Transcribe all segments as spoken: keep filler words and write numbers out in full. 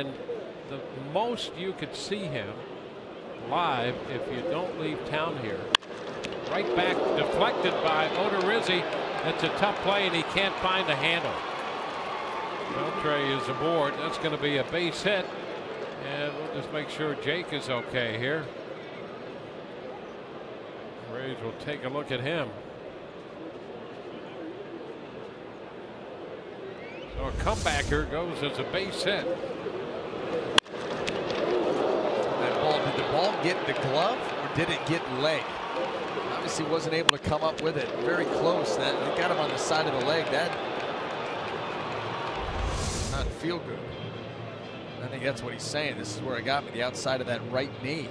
And the most you could see him live, if you don't leave town here, right back, deflected by Odorizzi. That's a tough play, and he can't find a handle. Beltre is aboard. That's going to be a base hit, and we'll just make sure Jake is okay here. Rays will take a look at him. So a comebacker goes as a base hit. Did the ball get the glove, or did it get leg? Obviously wasn't able to come up with it. Very close. That it got him on the side of the leg. That did not feel good. I think that's what he's saying. This is where I got me, the outside of that right knee.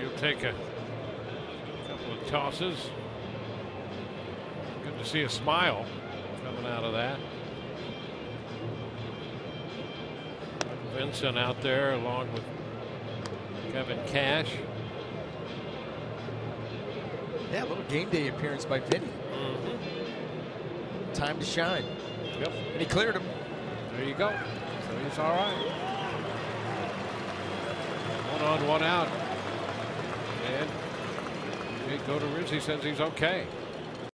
He'll take a couple of tosses. Good to see a smile coming out of that. Vincent out there along with Kevin Cash. Yeah, a little game day appearance by Vinny. Mm-hmm. Time to shine. Yep. And he cleared him. There you go. So he's all right. One on, one out. And Jake Odorizzi says he's okay.